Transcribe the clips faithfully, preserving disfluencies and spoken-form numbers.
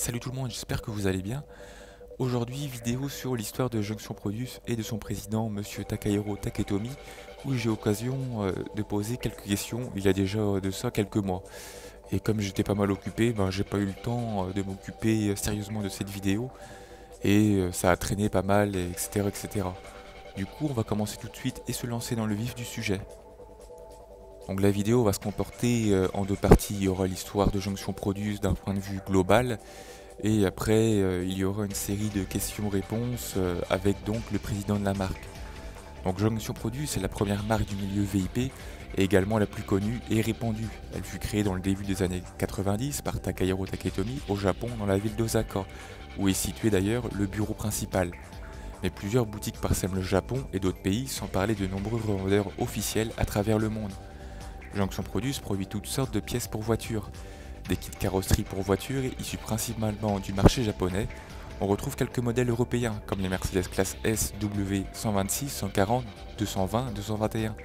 Salut tout le monde, j'espère que vous allez bien. Aujourd'hui, vidéo sur l'histoire de Junction Produce et de son président, monsieur Takahiro Taketomi, où j'ai occasion euh, de poser quelques questions il y a déjà de ça quelques mois. Et comme j'étais pas mal occupé, ben, j'ai pas eu le temps euh, de m'occuper sérieusement de cette vidéo, et euh, ça a traîné pas mal, et cetera et cetera. Du coup, on va commencer tout de suite et se lancer dans le vif du sujet. Donc la vidéo va se comporter euh, en deux parties. Il y aura l'histoire de Junction Produce d'un point de vue global, et après euh, il y aura une série de questions-réponses euh, avec donc le président de la marque. Donc Junction Produce est la première marque du milieu V I P et également la plus connue et répandue. Elle fut créée dans le début des années quatre-vingt-dix par Takahiro Taketomi au Japon, dans la ville d'Osaka, où est situé d'ailleurs le bureau principal. Mais plusieurs boutiques parsèment le Japon et d'autres pays, sans parler de nombreux revendeurs officiels à travers le monde. Junction Produce produit toutes sortes de pièces pour voitures. Des kits carrosserie pour voitures issus principalement du marché japonais. On retrouve quelques modèles européens comme les Mercedes Classe S, W, cent vingt-six, cent quarante, deux cent vingt, deux cent vingt et un,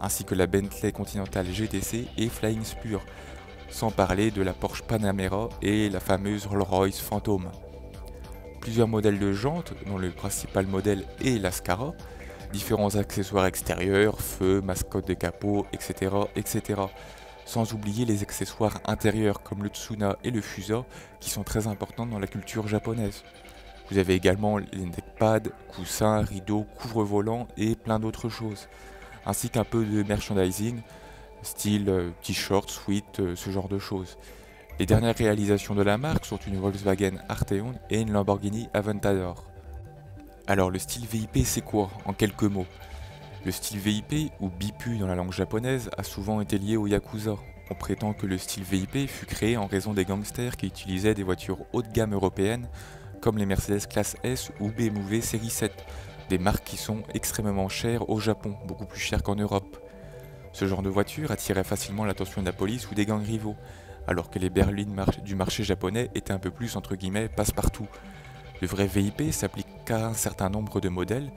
ainsi que la Bentley Continental G T C et Flying Spur, sans parler de la Porsche Panamera et la fameuse Rolls Royce Phantom. Plusieurs modèles de jantes, dont le principal modèle est l'Ascara, différents accessoires extérieurs, feux, mascottes de capot, et cetera et cetera. Sans oublier les accessoires intérieurs comme le Tsuna et le Fusa, qui sont très importants dans la culture japonaise. Vous avez également les neckpads, coussins, rideaux, couvre-volants et plein d'autres choses. Ainsi qu'un peu de merchandising, style t-shirt, sweat, ce genre de choses. Les dernières réalisations de la marque sont une Volkswagen Arteon et une Lamborghini Aventador. Alors le style V I P, c'est quoi en quelques mots? Le style V I P, ou Bippu dans la langue japonaise, a souvent été lié au Yakuza. On prétend que le style V I P fut créé en raison des gangsters qui utilisaient des voitures haut de gamme européennes, comme les Mercedes Classe S ou B M W série sept, des marques qui sont extrêmement chères au Japon, beaucoup plus chères qu'en Europe. Ce genre de voiture attirait facilement l'attention de la police ou des gangs rivaux, alors que les berlines mar- du marché japonais étaient un peu plus, entre guillemets, passe-partout. Le vrai V I P s'applique qu'à un certain nombre de modèles,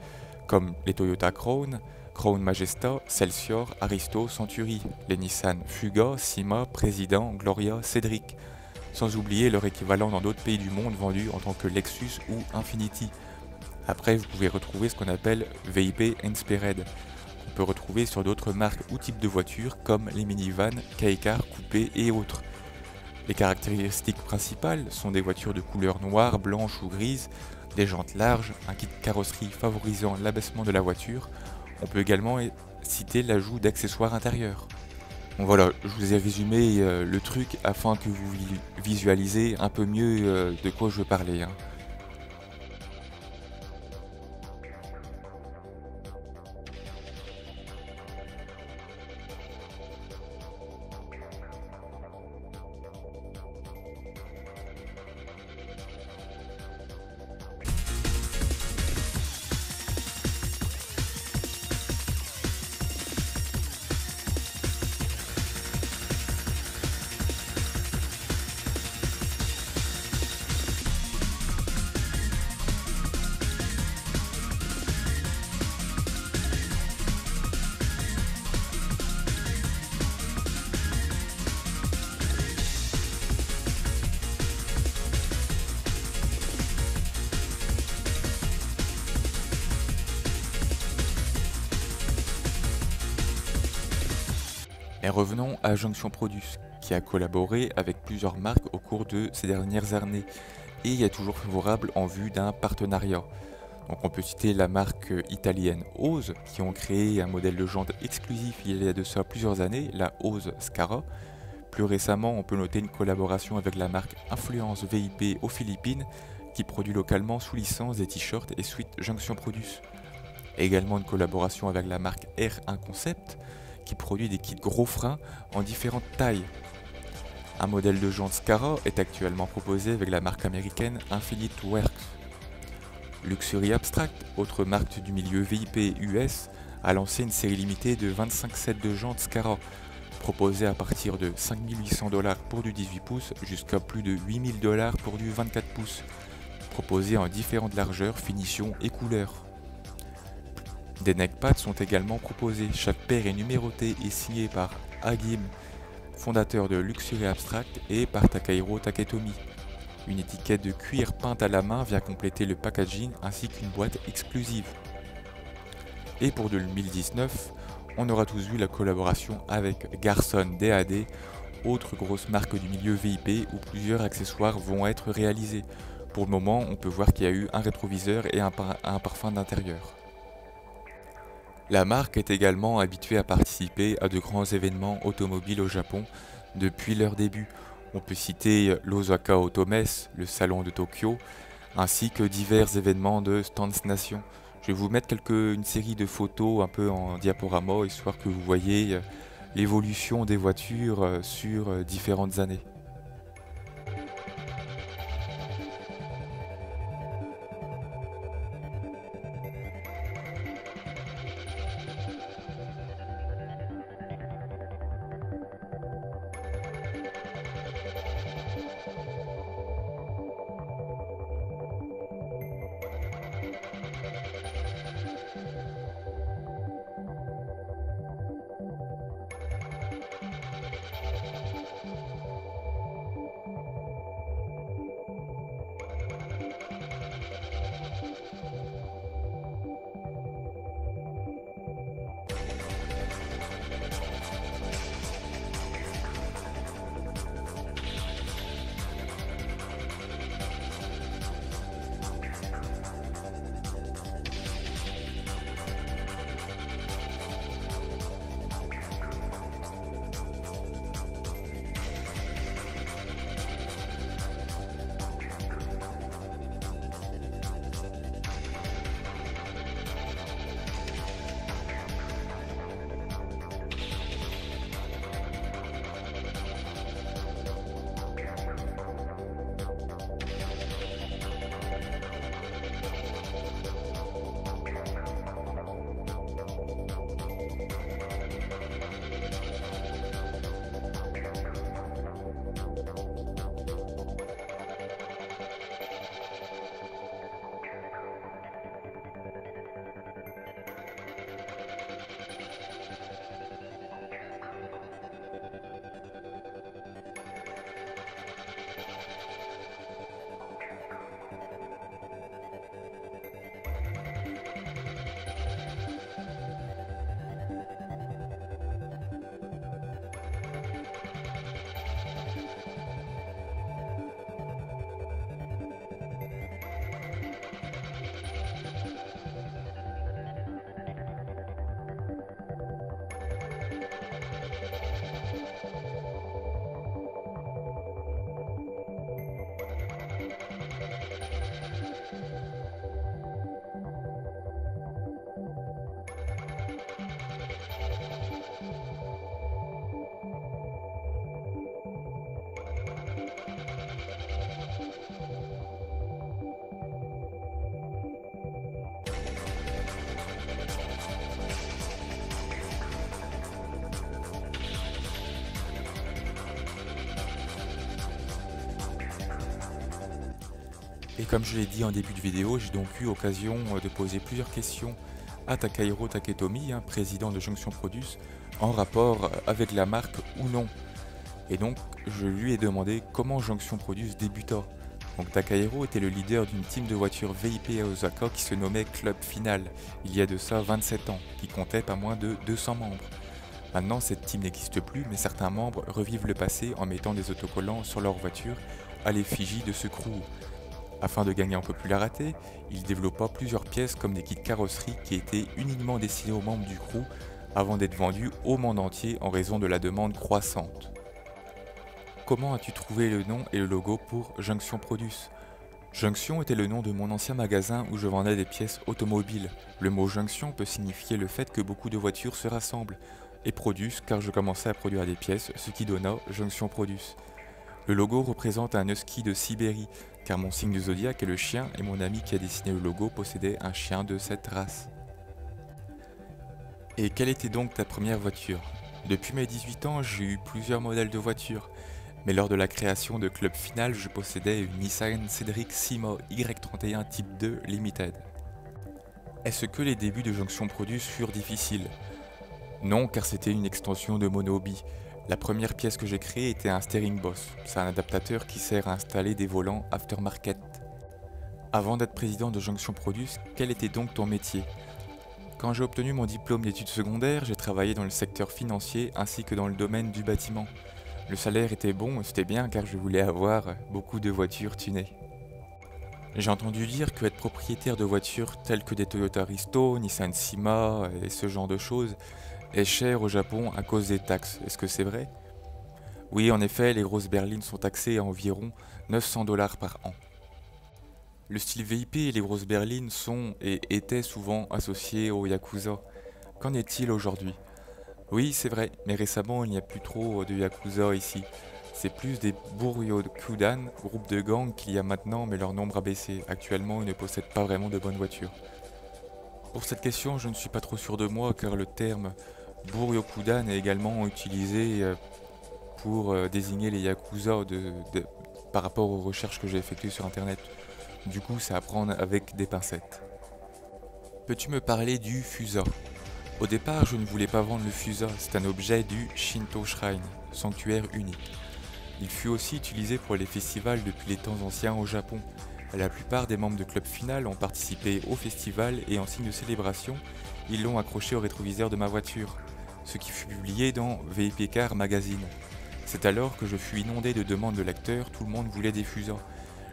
comme les Toyota Crown, Crown Majesta, Celsior, Aristo, Century, les Nissan Fuga, Cima, Président, Gloria, Cedric, sans oublier leur équivalent dans d'autres pays du monde vendus en tant que Lexus ou Infiniti. Après, vous pouvez retrouver ce qu'on appelle V I P Inspired, qu'on peut retrouver sur d'autres marques ou types de voitures comme les minivans, K-Car, coupés et autres. Les caractéristiques principales sont des voitures de couleur noire, blanche ou grise, des jantes larges, un kit carrosserie favorisant l'abaissement de la voiture. On peut également citer l'ajout d'accessoires intérieurs. Bon voilà, je vous ai résumé euh, le truc afin que vous visualisez un peu mieux euh, de quoi je veux parler. Hein. Et revenons à Junction Produce, qui a collaboré avec plusieurs marques au cours de ces dernières années et y est toujours favorable en vue d'un partenariat. Donc on peut citer la marque italienne O Z, qui ont créé un modèle de jante exclusif il y a de ça plusieurs années, la O Z Scara. Plus récemment, on peut noter une collaboration avec la marque Influence V I P aux Philippines, qui produit localement sous licence des t-shirts et suites Junction Produce. Également une collaboration avec la marque R un Concept, qui produit des kits gros freins en différentes tailles. Un modèle de jante Scara est actuellement proposé avec la marque américaine Infinite Works. Luxury Abstract, autre marque du milieu V I P U S, a lancé une série limitée de vingt-cinq sets de jantes Scara, proposées à partir de cinq mille huit cents dollars pour du dix-huit pouces jusqu'à plus de huit mille dollars pour du vingt-quatre pouces, proposées en différentes largeurs, finitions et couleurs. Des neckpads sont également proposés, chaque paire est numérotée et signée par Agim, fondateur de Luxury Abstract, et par Takahiro Taketomi. Une étiquette de cuir peinte à la main vient compléter le packaging ainsi qu'une boîte exclusive. Et pour deux mille dix-neuf, on aura tous vu la collaboration avec Garson D A D, autre grosse marque du milieu V I P où plusieurs accessoires vont être réalisés. Pour le moment, on peut voir qu'il y a eu un rétroviseur et un, par un parfum d'intérieur. La marque est également habituée à participer à de grands événements automobiles au Japon depuis leur début. On peut citer l'Osaka Otomes, le salon de Tokyo, ainsi que divers événements de Stance Nation. Je vais vous mettre quelques, une série de photos un peu en diaporama, histoire que vous voyez l'évolution des voitures sur différentes années. Et comme je l'ai dit en début de vidéo, j'ai donc eu occasion de poser plusieurs questions à Takahiro Taketomi, hein, président de Junction Produce, en rapport avec la marque ou non. Et donc je lui ai demandé comment Junction Produce débuta. Donc Takahiro était le leader d'une team de voitures V I P à Osaka qui se nommait Club Final, il y a de ça vingt-sept ans, qui comptait pas moins de deux cents membres. Maintenant cette team n'existe plus, mais certains membres revivent le passé en mettant des autocollants sur leurs voitures à l'effigie de ce crew. Afin de gagner en popularité, il développa plusieurs pièces comme des kits carrosserie qui étaient uniquement destinés aux membres du crew avant d'être vendus au monde entier en raison de la demande croissante. Comment as-tu trouvé le nom et le logo pour Junction Produce? Junction était le nom de mon ancien magasin où je vendais des pièces automobiles. Le mot junction peut signifier le fait que beaucoup de voitures se rassemblent et produisent car je commençais à produire des pièces, ce qui donna Junction Produce. Le logo représente un husky de Sibérie, car mon signe du zodiaque est le chien et mon ami qui a dessiné le logo possédait un chien de cette race. Et quelle était donc ta première voiture? Depuis mes dix-huit ans, j'ai eu plusieurs modèles de voitures, mais lors de la création de Club Final, je possédais une Nissan Cedric Cima Y trente et un Type deux Limited. Est-ce que les débuts de Junction Produce furent difficiles? Non, car c'était une extension de Monobi. La première pièce que j'ai créée était un steering boss, c'est un adaptateur qui sert à installer des volants aftermarket. Avant d'être président de Junction Produce, quel était donc ton métier? Quand j'ai obtenu mon diplôme d'études secondaires, j'ai travaillé dans le secteur financier ainsi que dans le domaine du bâtiment. Le salaire était bon et c'était bien car je voulais avoir beaucoup de voitures tunées. J'ai entendu dire que être propriétaire de voitures telles que des Toyota Aristo, Nissan Cima et ce genre de choses est cher au Japon à cause des taxes. Est-ce que c'est vrai? Oui, en effet, les grosses berlines sont taxées à environ neuf cents dollars par an. Le style V I P et les grosses berlines sont et étaient souvent associés aux Yakuza. Qu'en est-il aujourd'hui? Oui, c'est vrai, mais récemment il n'y a plus trop de Yakuza ici. C'est plus des Buryokudan, groupe de gangs qu'il y a maintenant, mais leur nombre a baissé. Actuellement, ils ne possèdent pas vraiment de bonnes voitures. Pour cette question, je ne suis pas trop sûr de moi, car le terme Buryokudan est également utilisé pour désigner les Yakuza de, de, par rapport aux recherches que j'ai effectuées sur internet. Du coup, c'est à prendre avec des pincettes. Peux-tu me parler du Fusa? Au départ, je ne voulais pas vendre le Fusa, c'est un objet du Shinto Shrine, sanctuaire unique. Il fut aussi utilisé pour les festivals depuis les temps anciens au Japon. La plupart des membres de Club Final ont participé au festival et en signe de célébration, ils l'ont accroché au rétroviseur de ma voiture, ce qui fut publié dans V I P Car Magazine. C'est alors que je fus inondé de demandes de lecteurs, tout le monde voulait des Fusas.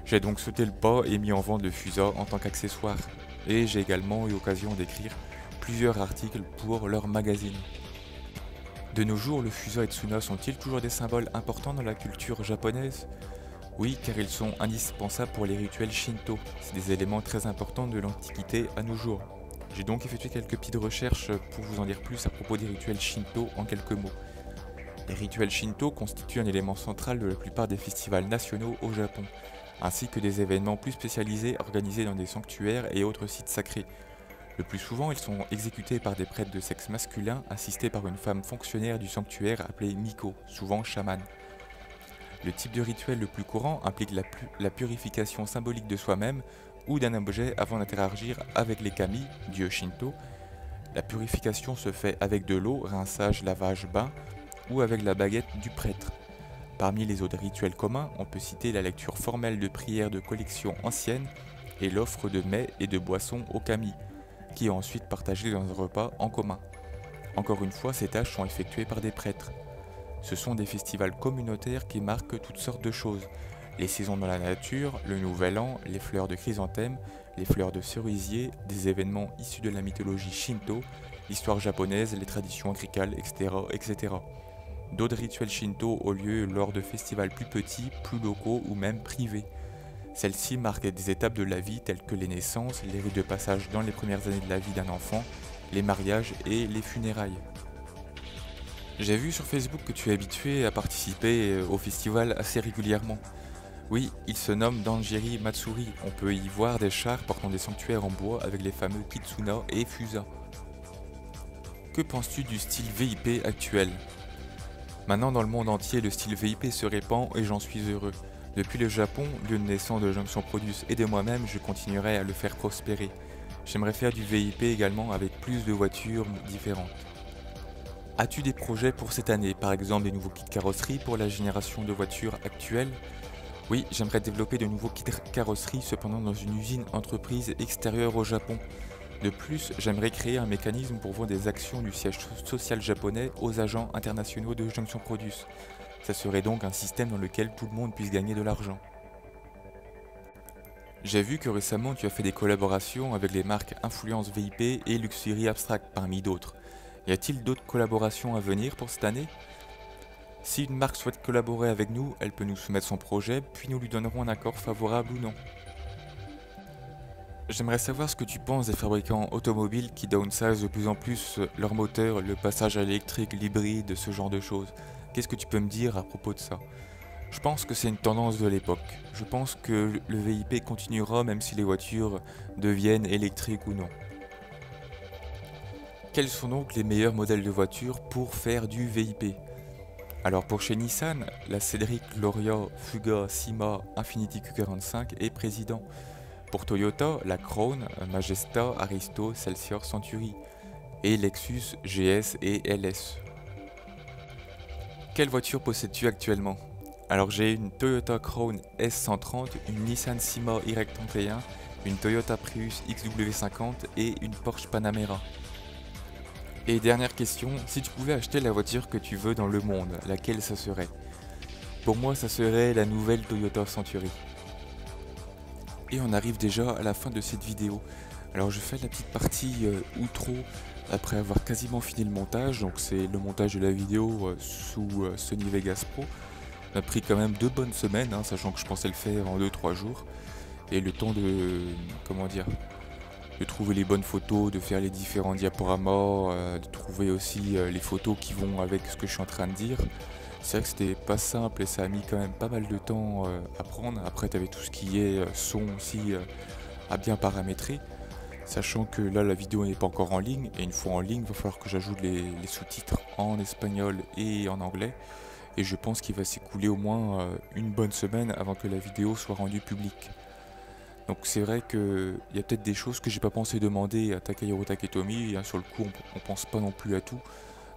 J'ai donc sauté le pas et mis en vente le Fusa en tant qu'accessoire. Et j'ai également eu l'occasion d'écrire plusieurs articles pour leur magazine. De nos jours, le Fusa et Tsuna sont-ils toujours des symboles importants dans la culture japonaise? Oui, car ils sont indispensables pour les rituels Shinto. C'est des éléments très importants de l'Antiquité à nos jours. J'ai donc effectué quelques petites recherches pour vous en dire plus à propos des rituels Shinto en quelques mots. Les rituels Shinto constituent un élément central de la plupart des festivals nationaux au Japon, ainsi que des événements plus spécialisés organisés dans des sanctuaires et autres sites sacrés. Le plus souvent, ils sont exécutés par des prêtres de sexe masculin assistés par une femme fonctionnaire du sanctuaire appelée Miko, souvent chaman. Le type de rituel le plus courant implique la, pu la purification symbolique de soi-même ou d'un objet avant d'interagir avec les kami, dieux Shinto. La purification se fait avec de l'eau, rinçage, lavage, bain, ou avec la baguette du prêtre. Parmi les autres rituels communs, on peut citer la lecture formelle de prières de collections anciennes et l'offre de mets et de boissons aux kami, qui est ensuite partagée dans un repas en commun. Encore une fois, ces tâches sont effectuées par des prêtres. Ce sont des festivals communautaires qui marquent toutes sortes de choses. Les saisons dans la nature, le nouvel an, les fleurs de chrysanthème, les fleurs de cerisier, des événements issus de la mythologie Shinto, l'histoire japonaise, les traditions agricoles, et cetera et cetera. D'autres rituels Shinto ont lieu lors de festivals plus petits, plus locaux ou même privés. Celles-ci marquent des étapes de la vie telles que les naissances, les rites de passage dans les premières années de la vie d'un enfant, les mariages et les funérailles. J'ai vu sur Facebook que tu es habitué à participer au festival assez régulièrement. Oui, il se nomme Danjiri Matsuri. On peut y voir des chars portant des sanctuaires en bois avec les fameux Kitsuna et Fusa. Que penses-tu du style V I P actuel? Maintenant dans le monde entier, le style V I P se répand et j'en suis heureux. Depuis le Japon, lieu de naissance de Junction Produce et de moi-même, je continuerai à le faire prospérer. J'aimerais faire du V I P également avec plus de voitures différentes. As-tu des projets pour cette année, par exemple des nouveaux kits carrosserie pour la génération de voitures actuelle? Oui, j'aimerais développer de nouveaux kits carrosserie, cependant dans une usine entreprise extérieure au Japon. De plus, j'aimerais créer un mécanisme pour vendre des actions du siège social japonais aux agents internationaux de Junction Produce. Ça serait donc un système dans lequel tout le monde puisse gagner de l'argent. J'ai vu que récemment tu as fait des collaborations avec les marques Influence V I P et Luxury Abstract parmi d'autres. Y a-t-il d'autres collaborations à venir pour cette année? Si une marque souhaite collaborer avec nous, elle peut nous soumettre son projet, puis nous lui donnerons un accord favorable ou non. J'aimerais savoir ce que tu penses des fabricants automobiles qui downsizent de plus en plus leurs moteurs, le passage à l'électrique, l'hybride, ce genre de choses. Qu'est-ce que tu peux me dire à propos de ça? Je pense que c'est une tendance de l'époque. Je pense que le V I P continuera même si les voitures deviennent électriques ou non. Quels sont donc les meilleurs modèles de voitures pour faire du V I P? Alors pour chez Nissan, la Cedric, Gloria, Fuga, Cima, Infiniti Q quarante-cinq est président. Pour Toyota, la Crown, Majesta, Aristo, Celsior, Century et Lexus, G S et L S. Quelle voiture possèdes-tu actuellement? Alors j'ai une Toyota Crown S cent trente, une Nissan Cima Y trente et un, une Toyota Prius X W cinquante et une Porsche Panamera. Et dernière question, si tu pouvais acheter la voiture que tu veux dans le monde, laquelle ça serait? Pour moi ça serait la nouvelle Toyota Century. Et on arrive déjà à la fin de cette vidéo. Alors je fais la petite partie euh, outro après avoir quasiment fini le montage, donc c'est le montage de la vidéo euh, sous euh, Sony Vegas Pro. On a pris quand même deux bonnes semaines, hein, sachant que je pensais le faire en deux trois jours. Et le temps de, euh, comment dire, de trouver les bonnes photos, de faire les différents diaporamas, euh, de trouver aussi euh, les photos qui vont avec ce que je suis en train de dire. C'est vrai que c'était pas simple et ça a mis quand même pas mal de temps euh, à prendre. Après tu avais tout ce qui est euh, son aussi euh, à bien paramétrer. Sachant que là la vidéo n'est pas encore en ligne, et une fois en ligne il va falloir que j'ajoute les, les sous-titres en espagnol et en anglais, et je pense qu'il va s'écouler au moins euh, une bonne semaine avant que la vidéo soit rendue publique. Donc c'est vrai qu'il y a peut-être des choses que j'ai pas pensé demander à Takahiro Taketomi, hein, sur le coup on, on pense pas non plus à tout,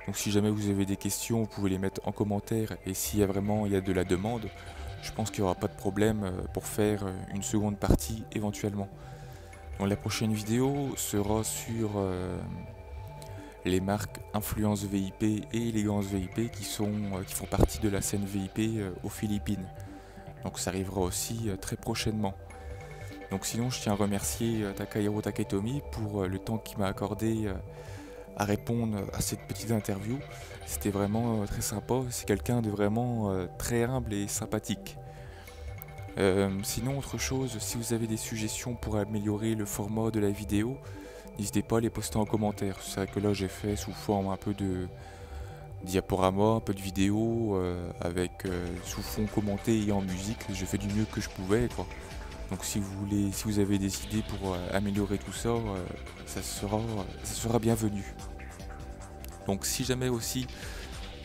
donc si jamais vous avez des questions vous pouvez les mettre en commentaire, et s'il y a vraiment il y a de la demande, je pense qu'il n'y aura pas de problème pour faire une seconde partie éventuellement. Donc la prochaine vidéo sera sur euh, les marques Influence V I P et Élégance V I P qui, sont, euh, qui font partie de la scène V I P euh, aux Philippines. Donc ça arrivera aussi euh, très prochainement. Donc sinon je tiens à remercier euh, Takahiro Taketomi pour euh, le temps qu'il m'a accordé euh, à répondre à cette petite interview. C'était vraiment euh, très sympa, c'est quelqu'un de vraiment euh, très humble et sympathique. Euh, sinon autre chose, si vous avez des suggestions pour améliorer le format de la vidéo, n'hésitez pas à les poster en commentaire. C'est vrai que là j'ai fait sous forme un peu de diaporama, un peu de vidéo, euh, avec euh, sous fond commenté et en musique, j'ai fait du mieux que je pouvais quoi. Donc si vous voulez, si vous avez des idées pour euh, améliorer tout ça, euh, ça sera, ça sera bienvenu. Donc si jamais aussi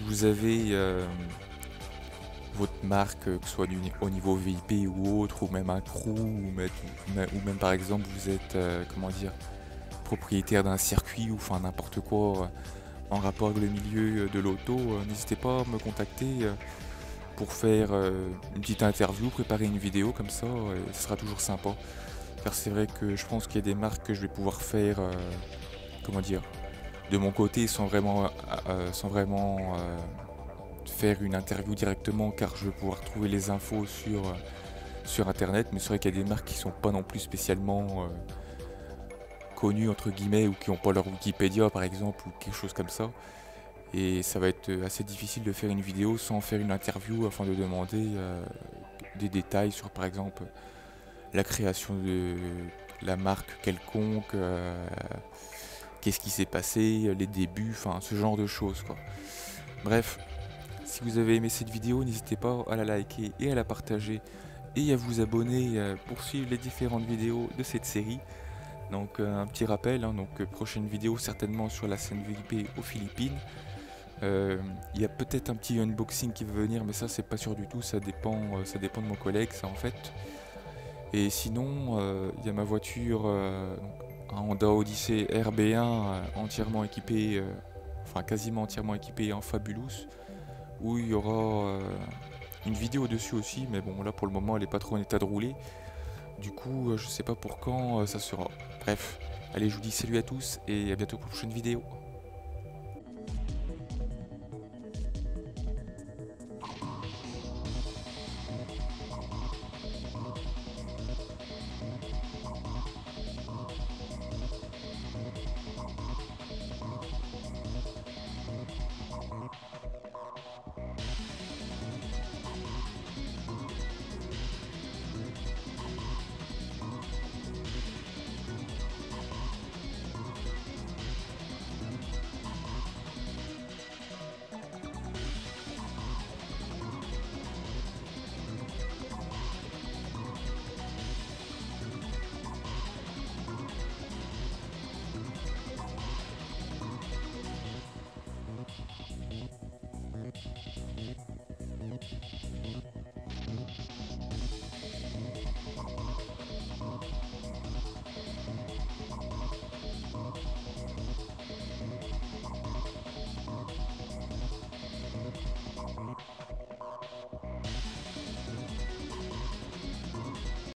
vous avez... Euh, votre marque, que ce soit du, au niveau V I P ou autre, ou même un crew, ou même, ou même par exemple vous êtes euh, comment dire, propriétaire d'un circuit ou enfin n'importe quoi euh, en rapport avec le milieu de l'auto, euh, n'hésitez pas à me contacter euh, pour faire euh, une petite interview, préparer une vidéo comme ça, euh, et ce sera toujours sympa. Car c'est vrai que je pense qu'il y a des marques que je vais pouvoir faire, euh, comment dire, de mon côté sans vraiment... Euh, sans vraiment euh, faire une interview directement, car je vais pouvoir trouver les infos sur, euh, sur internet, mais c'est vrai qu'il y a des marques qui sont pas non plus spécialement euh, connues entre guillemets, ou qui n'ont pas leur Wikipédia par exemple, ou quelque chose comme ça, et ça va être assez difficile de faire une vidéo sans faire une interview afin de demander euh, des détails sur par exemple la création de la marque quelconque, euh, qu'est-ce qui s'est passé, les débuts, enfin ce genre de choses quoi. Bref. Si vous avez aimé cette vidéo, n'hésitez pas à la liker et à la partager et à vous abonner pour suivre les différentes vidéos de cette série. Donc un petit rappel, hein, donc prochaine vidéo certainement sur la scène V I P aux Philippines. Euh, il y a peut-être un petit unboxing qui va venir, mais ça c'est pas sûr du tout, ça dépend, ça dépend de mon collègue ça en fait. Et sinon, euh, il y a ma voiture, euh, un Honda Odyssey R B un euh, entièrement équipée, euh, enfin quasiment entièrement équipée en Fabulous, où il y aura euh, une vidéo dessus aussi, mais bon là pour le moment elle est pas trop en état de rouler, du coup euh, je sais pas pour quand euh, ça sera. Bref, allez je vous dis salut à tous et à bientôt pour une prochaine vidéo.